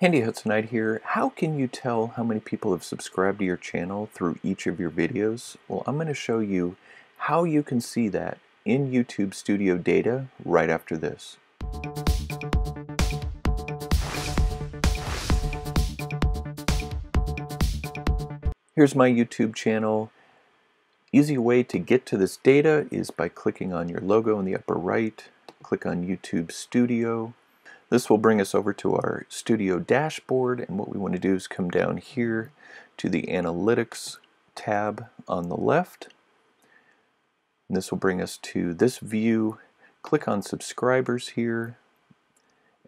Handy Hudsonite here. How can you tell how many people have subscribed to your channel through each of your videos? Well, I'm going to show you how you can see that in YouTube Studio data right after this. Here's my YouTube channel. Easy way to get to this data is by clicking on your logo in the upper right. Click on YouTube Studio. This will bring us over to our studio dashboard, and what we want to do is come down here to the Analytics tab on the left. And this will bring us to this view. Click on Subscribers here,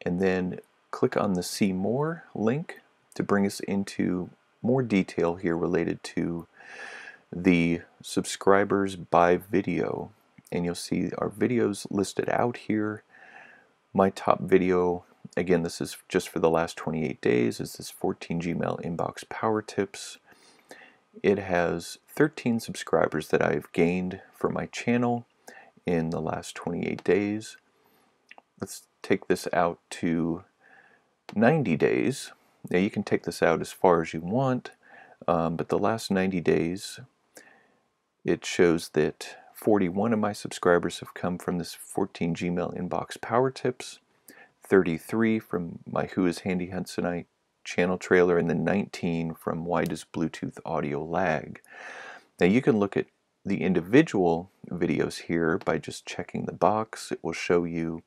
and then click on the See More link to bring us into more detail here related to the subscribers by video. And you'll see our videos listed out here. My top video, again, this is just for the last 28 days, is this 14 Gmail inbox power tips. It has 13 subscribers that I've gained for my channel in the last 28 days. Let's take this out to 90 days. Now you can take this out as far as you want, but the last 90 days, it shows that 41 of my subscribers have come from this 14 Gmail inbox power tips, 33 from my Who is Handy Hudsonite channel trailer, and then 19 from Why Does Bluetooth Audio Lag? Now you can look at the individual videos here by just checking the box. It will show you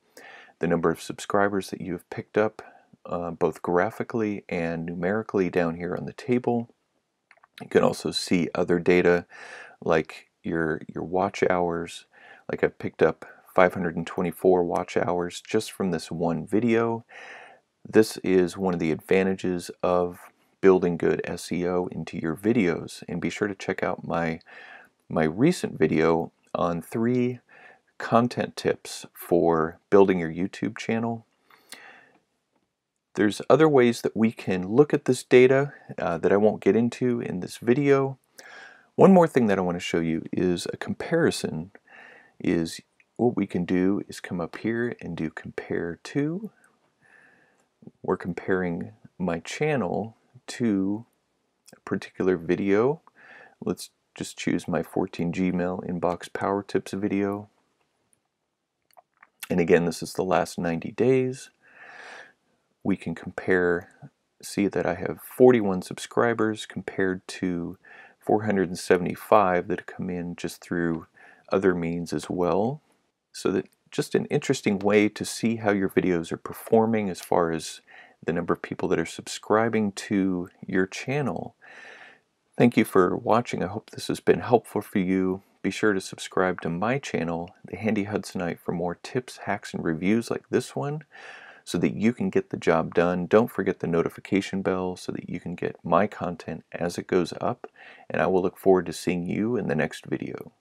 the number of subscribers that you have picked up, both graphically and numerically down here on the table. You can also see other data like your watch hours. Like, I've picked up 524 watch hours just from this one video. This is one of the advantages of building good SEO into your videos. And be sure to check out my recent video on 3 content tips for building your YouTube channel. There's other ways that we can look at this data that I won't get into in this video. One more thing that I want to show you is a comparison. Is what we can do is come up here and do compare to. We're comparing my channel to a particular video. Let's just choose my 14 Gmail inbox power tips video. And again, this is the last 90 days. We can compare, see that I have 41 subscribers compared to 475 that come in just through other means as well. So that just an interesting way to see how your videos are performing as far as the number of people that are subscribing to your channel. Thank you for watching. I hope this has been helpful for you. Be sure to subscribe to my channel, The Handy Hudsonite, for more tips, hacks, and reviews like this one, so that you can get the job done. Don't forget the notification bell so that you can get my content as it goes up, and I will look forward to seeing you in the next video.